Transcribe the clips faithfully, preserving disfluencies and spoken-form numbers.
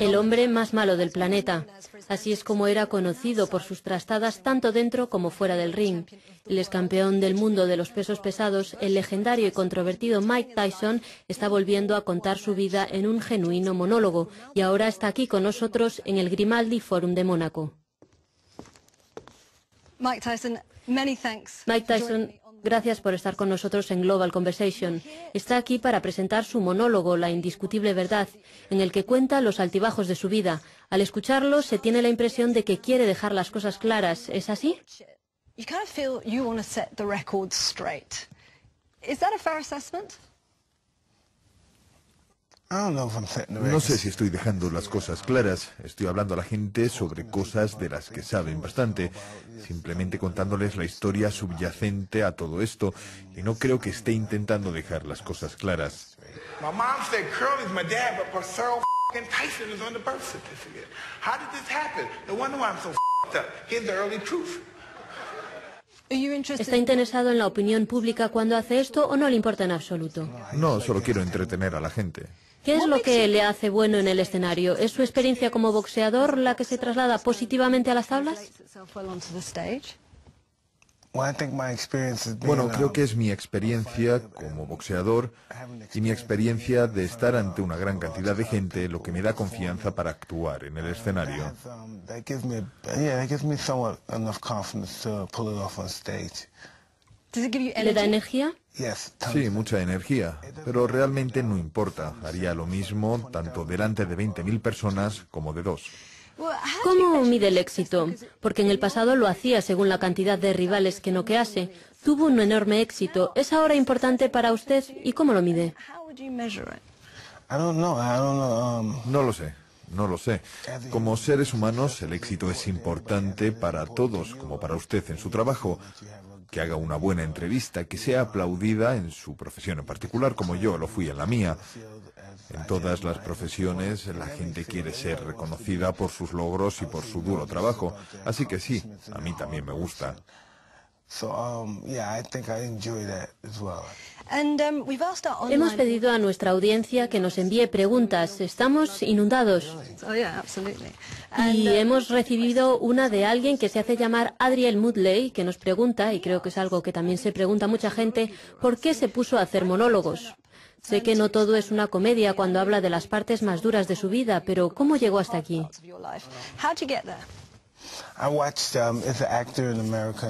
El hombre más malo del planeta. Así es como era conocido por sus trastadas tanto dentro como fuera del ring. El excampeón del mundo de los pesos pesados, el legendario y controvertido Mike Tyson, está volviendo a contar su vida en un genuino monólogo y ahora está aquí con nosotros en el Grimaldi Forum de Mónaco. Mike Tyson, many thanks. Mike Tyson, gracias por estar con nosotros en Global Conversation. Está aquí para presentar su monólogo, La Indiscutible Verdad, en el que cuenta los altibajos de su vida. Al escucharlo, se tiene la impresión de que quiere dejar las cosas claras. ¿Es así? No sé si estoy dejando las cosas claras. Estoy hablando a la gente sobre cosas de las que saben bastante, simplemente contándoles la historia subyacente a todo esto, y no creo que esté intentando dejar las cosas claras. ¿Está interesado en la opinión pública cuando hace esto o no le importa en absoluto? No, solo quiero entretener a la gente. ¿Qué es lo que le hace bueno en el escenario? ¿Es su experiencia como boxeador la que se traslada positivamente a las tablas? Bueno, creo que es mi experiencia como boxeador y mi experiencia de estar ante una gran cantidad de gente lo que me da confianza para actuar en el escenario. ¿Le da energía? Sí, mucha energía, pero realmente no importa. Haría lo mismo tanto delante de veinte mil personas como de dos. ¿Cómo mide el éxito? Porque en el pasado lo hacía según la cantidad de rivales que noquease. Tuvo un enorme éxito. ¿Es ahora importante para usted y cómo lo mide? No lo sé. No lo sé. Como seres humanos, el éxito es importante para todos, como para usted en su trabajo. Que haga una buena entrevista, que sea aplaudida en su profesión en particular, como yo lo fui en la mía. En todas las profesiones, la gente quiere ser reconocida por sus logros y por su duro trabajo. Así que sí, a mí también me gusta. Hemos pedido a nuestra audiencia que nos envíe preguntas. Estamos inundados. Y hemos recibido una de alguien que se hace llamar Adriel Moodley, que nos pregunta, y creo que es algo que también se pregunta mucha gente, ¿por qué se puso a hacer monólogos? Sé que no todo es una comedia cuando habla de las partes más duras de su vida, pero ¿cómo llegó hasta aquí?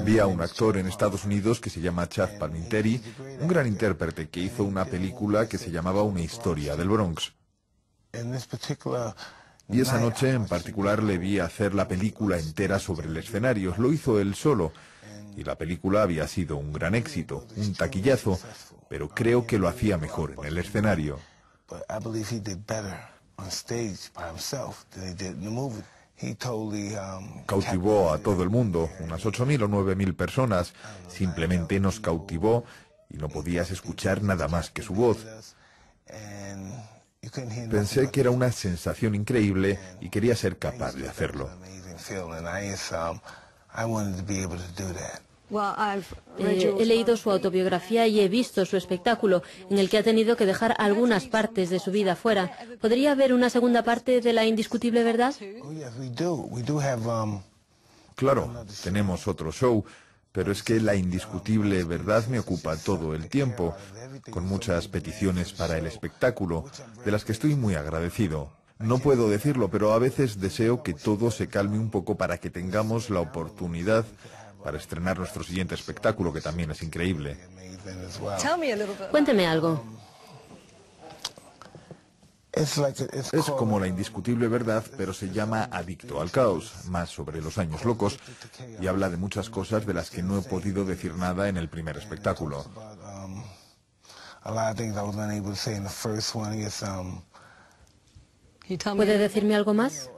Vi a un actor en Estados Unidos que se llama Chad Palminteri, un gran intérprete que hizo una película que se llamaba Una historia del Bronx. Y esa noche en particular le vi hacer la película entera sobre el escenario. Lo hizo él solo. Y la película había sido un gran éxito, un taquillazo, pero creo que lo hacía mejor en el escenario. Cautivó a todo el mundo, unas ocho mil o nueve mil personas. Simplemente nos cautivó y no podías escuchar nada más que su voz. Pensé que era una sensación increíble y quería ser capaz de hacerlo. Eh, he leído su autobiografía y he visto su espectáculo, en el que ha tenido que dejar algunas partes de su vida fuera. ¿Podría haber una segunda parte de La Indiscutible Verdad? Claro, tenemos otro show, pero es que La Indiscutible Verdad me ocupa todo el tiempo, con muchas peticiones para el espectáculo, de las que estoy muy agradecido. No puedo decirlo, pero a veces deseo que todo se calme un poco para que tengamos la oportunidad para estrenar nuestro siguiente espectáculo, que también es increíble. Cuénteme algo. Es como La Indiscutible Verdad, pero se llama Adicto al Caos, más sobre los años locos, y habla de muchas cosas de las que no he podido decir nada en el primer espectáculo. ¿Puede decirme algo más?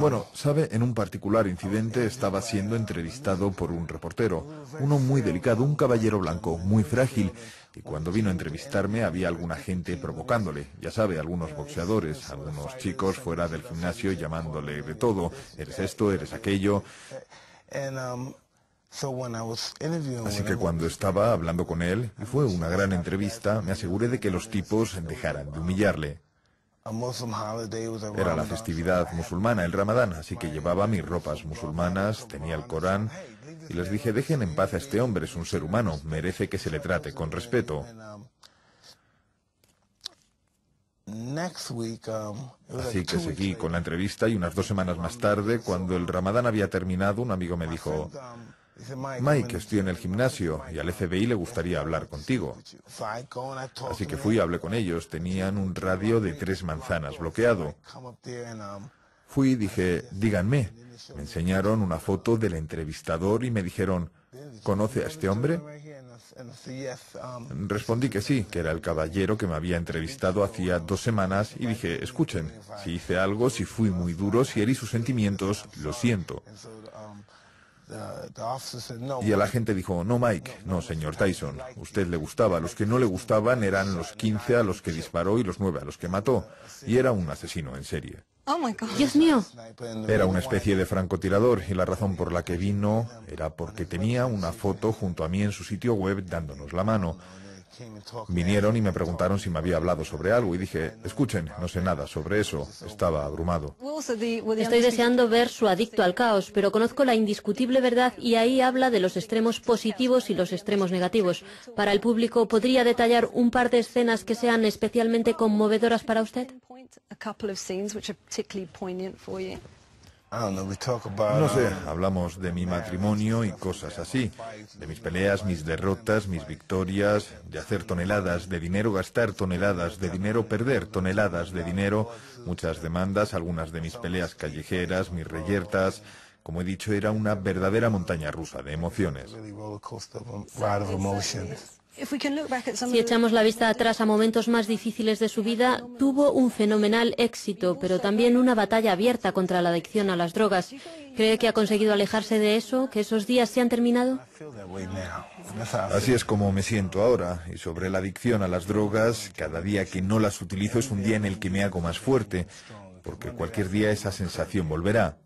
Bueno, sabe, en un particular incidente estaba siendo entrevistado por un reportero, uno muy delicado, un caballero blanco, muy frágil, y cuando vino a entrevistarme había alguna gente provocándole, ya sabe, algunos boxeadores, algunos chicos fuera del gimnasio llamándole de todo, eres esto, eres aquello. Así que cuando estaba hablando con él, y fue una gran entrevista, me aseguré de que los tipos dejaran de humillarle. Era la festividad musulmana, el Ramadán, así que llevaba mis ropas musulmanas, tenía el Corán, y les dije, dejen en paz a este hombre, es un ser humano, merece que se le trate con respeto. Así que seguí con la entrevista y unas dos semanas más tarde, cuando el Ramadán había terminado, un amigo me dijo, Mike, estoy en el gimnasio y al F B I le gustaría hablar contigo. Así que fui, hablé con ellos, tenían un radio de tres manzanas bloqueado. Fui y dije, díganme. Me enseñaron una foto del entrevistador y me dijeron, ¿conoce a este hombre? Respondí que sí, que era el caballero que me había entrevistado hacía dos semanas y dije, escuchen, si hice algo, si fui muy duro, si herí sus sentimientos, lo siento. Y el agente dijo, no, Mike, no, señor Tyson, usted le gustaba. Los que no le gustaban eran los quince a los que disparó y los nueve a los que mató. Y era un asesino en serie. Oh, my God. Dios mío. Era una especie de francotirador y la razón por la que vino era porque tenía una foto junto a mí en su sitio web dándonos la mano. Vinieron y me preguntaron si me había hablado sobre algo y dije, escuchen, no sé nada sobre eso, estaba abrumado. Estoy deseando ver su Adicto al Caos, pero conozco La Indiscutible Verdad y ahí habla de los extremos positivos y los extremos negativos. Para el público, ¿podría detallar un par de escenas que sean especialmente conmovedoras para usted? No sé, hablamos de mi matrimonio y cosas así, de mis peleas, mis derrotas, mis victorias, de hacer toneladas de dinero, gastar toneladas de dinero, perder toneladas de dinero, muchas demandas, algunas de mis peleas callejeras, mis reyertas. Como he dicho, era una verdadera montaña rusa de emociones. Si echamos la vista atrás a momentos más difíciles de su vida, tuvo un fenomenal éxito, pero también una batalla abierta contra la adicción a las drogas. ¿Cree que ha conseguido alejarse de eso? ¿Que esos días se han terminado? Así es como me siento ahora. Y sobre la adicción a las drogas, cada día que no las utilizo es un día en el que me hago más fuerte, porque cualquier día esa sensación volverá.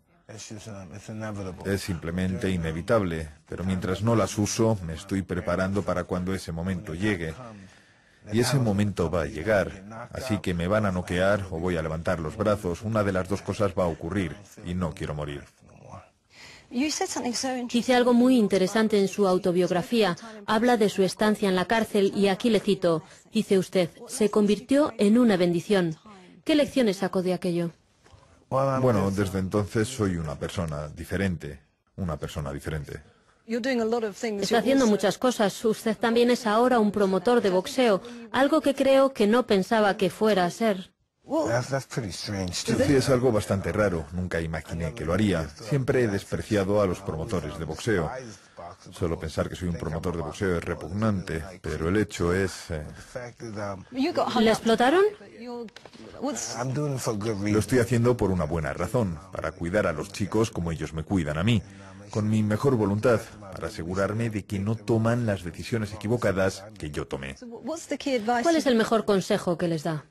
Es simplemente inevitable, pero mientras no las uso, me estoy preparando para cuando ese momento llegue. Y ese momento va a llegar, así que me van a noquear o voy a levantar los brazos. Una de las dos cosas va a ocurrir y no quiero morir. Dice algo muy interesante en su autobiografía. Habla de su estancia en la cárcel y aquí le cito. Dice usted, se convirtió en una bendición. ¿Qué lecciones sacó de aquello? Bueno, desde entonces soy una persona diferente, una persona diferente. Está haciendo muchas cosas. Usted también es ahora un promotor de boxeo, algo que creo que no pensaba que fuera a ser. Sí, es algo bastante raro. Nunca imaginé que lo haría. Siempre he despreciado a los promotores de boxeo. Solo pensar que soy un promotor de boxeo es repugnante, pero el hecho es... Eh... ¿Le explotaron? Lo estoy haciendo por una buena razón, para cuidar a los chicos como ellos me cuidan a mí, con mi mejor voluntad, para asegurarme de que no toman las decisiones equivocadas que yo tomé. ¿Cuál es el mejor consejo que les da?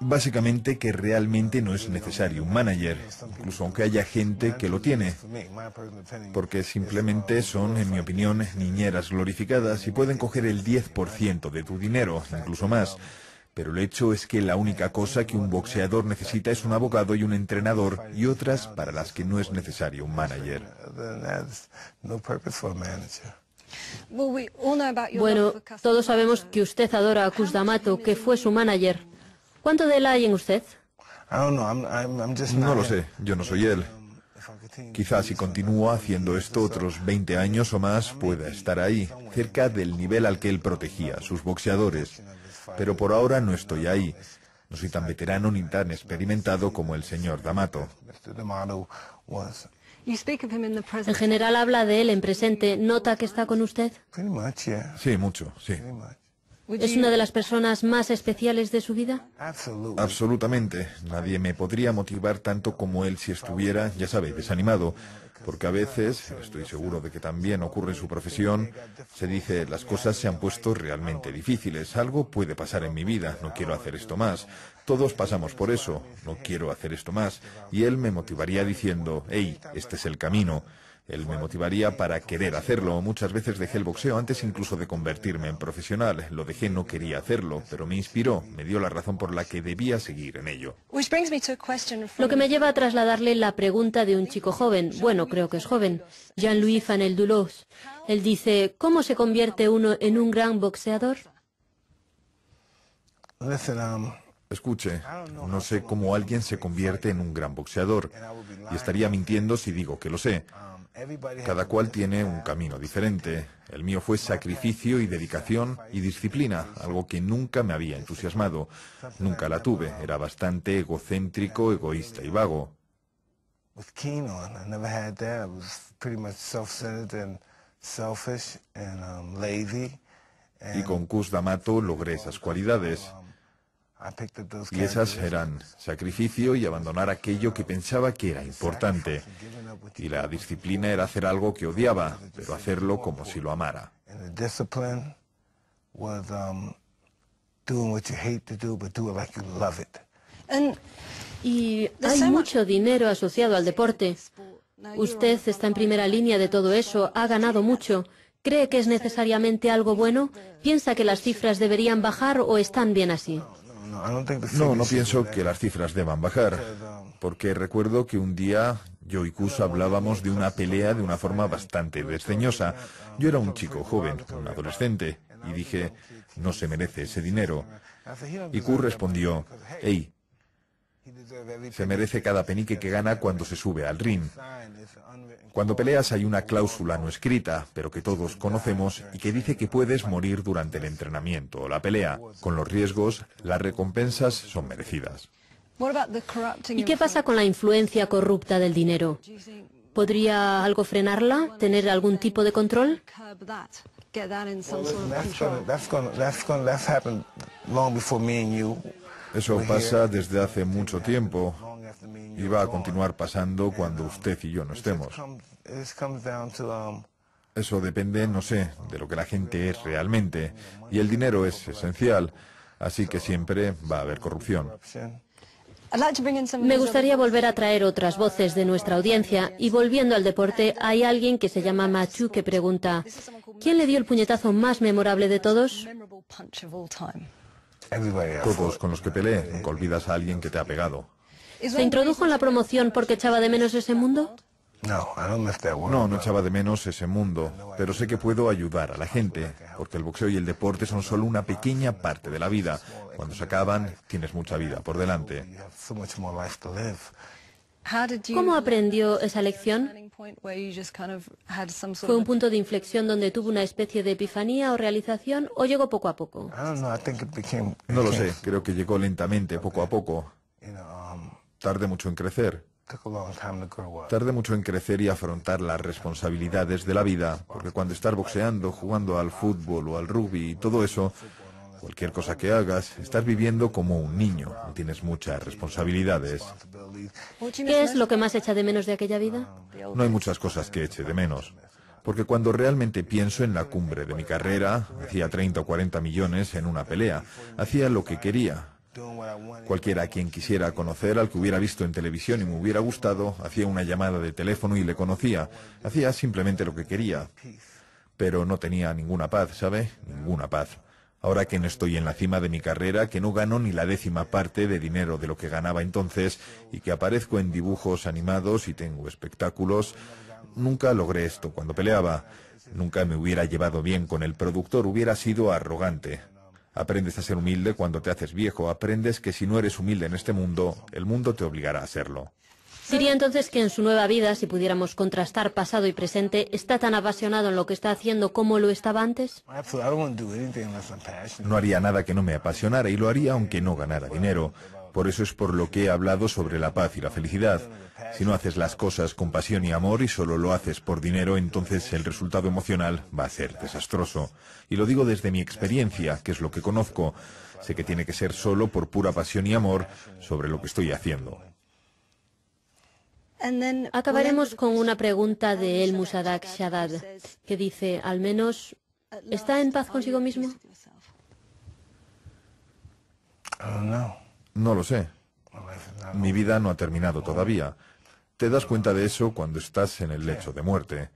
Básicamente que realmente no es necesario un manager, incluso aunque haya gente que lo tiene, porque simplemente son, en mi opinión, niñeras glorificadas y pueden coger el diez por ciento de tu dinero, incluso más. Pero el hecho es que la única cosa que un boxeador necesita es un abogado y un entrenador y otras para las que no es necesario un manager. Bueno, todos sabemos que usted adora a Cus D'Amato, que fue su manager. ¿Cuánto de él hay en usted? No lo sé, yo no soy él. Quizás si continúo haciendo esto otros veinte años o más pueda estar ahí, cerca del nivel al que él protegía a sus boxeadores. Pero por ahora no estoy ahí. No soy tan veterano ni tan experimentado como el señor D'Amato. En general habla de él en presente. ¿Nota que está con usted? Sí, mucho, sí. ¿Es una de las personas más especiales de su vida? Absolutamente. Nadie me podría motivar tanto como él si estuviera, ya sabe, desanimado. Porque a veces, estoy seguro de que también ocurre en su profesión, se dice, las cosas se han puesto realmente difíciles, algo puede pasar en mi vida, no quiero hacer esto más. Todos pasamos por eso, no quiero hacer esto más. Y él me motivaría diciendo, hey, este es el camino. Él me motivaría para querer hacerlo. Muchas veces dejé el boxeo antes incluso de convertirme en profesional. Lo dejé, no quería hacerlo, pero me inspiró, me dio la razón por la que debía seguir en ello. Lo que me lleva a trasladarle la pregunta de un chico joven, bueno, creo que es joven, Jean-Louis Fanel Dulos. Él dice, ¿cómo se convierte uno en un gran boxeador? Escuche, no sé cómo alguien se convierte en un gran boxeador, y estaría mintiendo si digo que lo sé. Cada cual tiene un camino diferente. El mío fue sacrificio y dedicación y disciplina, algo que nunca me había entusiasmado. Nunca la tuve, era bastante egocéntrico, egoísta y vago. Y con Cus D'Amato logré esas cualidades. Y esas eran sacrificio y abandonar aquello que pensaba que era importante. Y la disciplina era hacer algo que odiaba, pero hacerlo como si lo amara. Y hay mucho dinero asociado al deporte. Usted está en primera línea de todo eso, ha ganado mucho. ¿Cree que es necesariamente algo bueno? ¿Piensa que las cifras deberían bajar o están bien así? No, no pienso que las cifras deban bajar, porque recuerdo que un día yo y Cus hablábamos de una pelea de una forma bastante desdeñosa. Yo era un chico joven, un adolescente, y dije, no se merece ese dinero. Y Cus respondió, hey, se merece cada penique que gana cuando se sube al ring. Cuando peleas hay una cláusula no escrita, pero que todos conocemos y que dice que puedes morir durante el entrenamiento o la pelea. Con los riesgos, las recompensas son merecidas. ¿Y qué pasa con la influencia corrupta del dinero? ¿Podría algo frenarla? ¿Tener algún tipo de control? Eso pasa desde hace mucho tiempo y va a continuar pasando cuando usted y yo no estemos. Eso depende, no sé, de lo que la gente es realmente, y el dinero es esencial, así que siempre va a haber corrupción. Me gustaría volver a traer otras voces de nuestra audiencia, y volviendo al deporte, hay alguien que se llama Machu que pregunta, ¿quién le dio el puñetazo más memorable de todos? Todos con los que peleé, nunca olvidas a alguien que te ha pegado. ¿Se introdujo en la promoción porque echaba de menos ese mundo? No, no echaba de menos ese mundo, pero sé que puedo ayudar a la gente, porque el boxeo y el deporte son solo una pequeña parte de la vida. Cuando se acaban, tienes mucha vida por delante. ¿Cómo aprendió esa lección? ¿Fue un punto de inflexión donde tuvo una especie de epifanía o realización, o llegó poco a poco? No lo sé, creo que llegó lentamente, poco a poco. Tardé mucho en crecer. Tardé mucho en crecer y afrontar las responsabilidades de la vida, porque cuando estás boxeando, jugando al fútbol o al rugby y todo eso, cualquier cosa que hagas, estás viviendo como un niño, tienes muchas responsabilidades. ¿Qué es lo que más echa de menos de aquella vida? No hay muchas cosas que eche de menos, porque cuando realmente pienso en la cumbre de mi carrera, hacía treinta o cuarenta millones en una pelea, hacía lo que quería. Cualquiera a quien quisiera conocer, al que hubiera visto en televisión y me hubiera gustado, hacía una llamada de teléfono y le conocía, hacía simplemente lo que quería, pero no tenía ninguna paz, ¿sabe? Ninguna paz. Ahora que no estoy en la cima de mi carrera, que no gano ni la décima parte de dinero de lo que ganaba entonces y que aparezco en dibujos animados y tengo espectáculos, nunca logré esto cuando peleaba. Nunca me hubiera llevado bien con el productor, hubiera sido arrogante. Aprendes a ser humilde cuando te haces viejo, aprendes que si no eres humilde en este mundo, el mundo te obligará a serlo. Diría entonces que en su nueva vida, si pudiéramos contrastar pasado y presente, ¿está tan apasionado en lo que está haciendo como lo estaba antes? No haría nada que no me apasionara y lo haría aunque no ganara dinero. Por eso es por lo que he hablado sobre la paz y la felicidad. Si no haces las cosas con pasión y amor y solo lo haces por dinero, entonces el resultado emocional va a ser desastroso. Y lo digo desde mi experiencia, que es lo que conozco. Sé que tiene que ser solo por pura pasión y amor sobre lo que estoy haciendo. Acabaremos con una pregunta de El Musadak Shadad, que dice, al menos, ¿está en paz consigo mismo? No lo sé. Mi vida no ha terminado todavía. Te das cuenta de eso cuando estás en el lecho de muerte.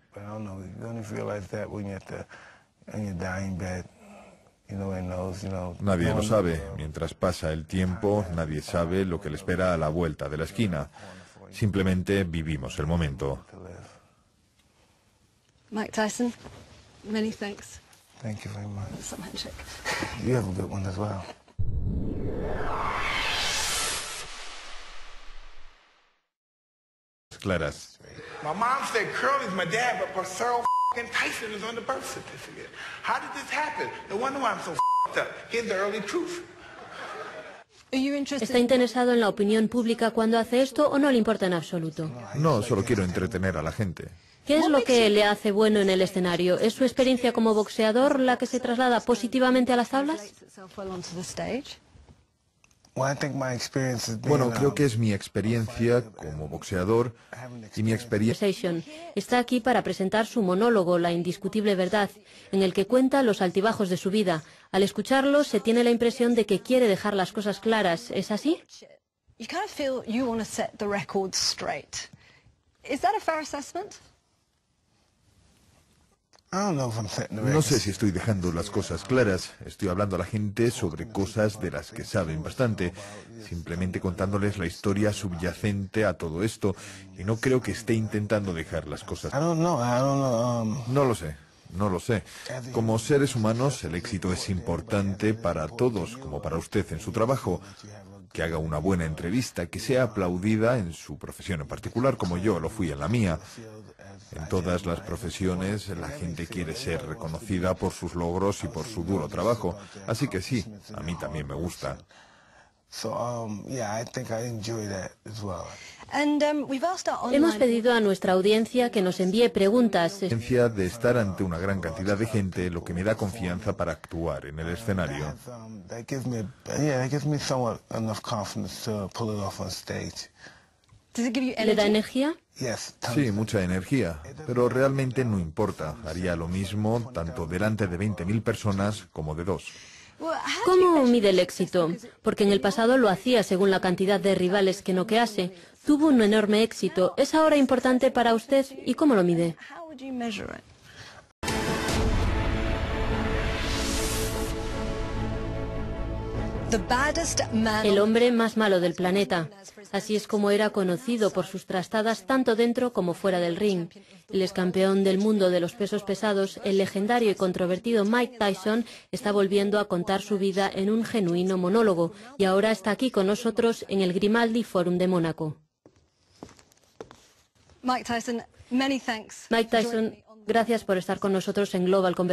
Nadie lo sabe. Mientras pasa el tiempo, nadie sabe lo que le espera a la vuelta de la esquina. Simplemente vivimos el momento. Mike Tyson, many thanks. Thank you very much. That's a handshake. You have a good one as well. Claras. My mom said Curly's my dad, but Purcell f***ing Tyson is on the birth certificate. How did this happen? No wonder why I'm so f***ed up. Here's the early truth. ¿Está interesado en la opinión pública cuando hace esto o no le importa en absoluto? No, solo quiero entretener a la gente. ¿Qué es lo que le hace bueno en el escenario? ¿Es su experiencia como boxeador la que se traslada positivamente a las tablas? Bueno, creo que es mi experiencia como boxeador y mi experiencia... Está aquí para presentar su monólogo, La Indiscutible Verdad, en el que cuenta los altibajos de su vida. Al escucharlo, se tiene la impresión de que quiere dejar las cosas claras. ¿Es así? No sé si estoy dejando las cosas claras. Estoy hablando a la gente sobre cosas de las que saben bastante, simplemente contándoles la historia subyacente a todo esto, y no creo que esté intentando dejar las cosas. No lo sé, no lo sé. Como seres humanos, el éxito es importante para todos, como para usted en su trabajo. Que haga una buena entrevista, que sea aplaudida en su profesión en particular, como yo lo fui en la mía. En todas las profesiones, la gente quiere ser reconocida por sus logros y por su duro trabajo. Así que sí, a mí también me gusta. Hemos pedido a nuestra audiencia que nos envíe preguntas. De estar ante una gran cantidad de gente, lo que me da confianza para actuar en el escenario. ¿Le da energía? Sí, mucha energía, pero realmente no importa. Haría lo mismo tanto delante de veinte mil personas como de dos. ¿Cómo mide el éxito? Porque en el pasado lo hacía según la cantidad de rivales que noquease. Tuvo un enorme éxito. ¿Es ahora importante para usted y cómo lo mide? El hombre más malo del planeta. Así es como era conocido por sus trastadas tanto dentro como fuera del ring. El excampeón del mundo de los pesos pesados, el legendario y controvertido Mike Tyson, está volviendo a contar su vida en un genuino monólogo y ahora está aquí con nosotros en el Grimaldi Forum de Mónaco. Mike Tyson, many thanks. Mike Tyson, gracias por estar con nosotros en Global Conversation.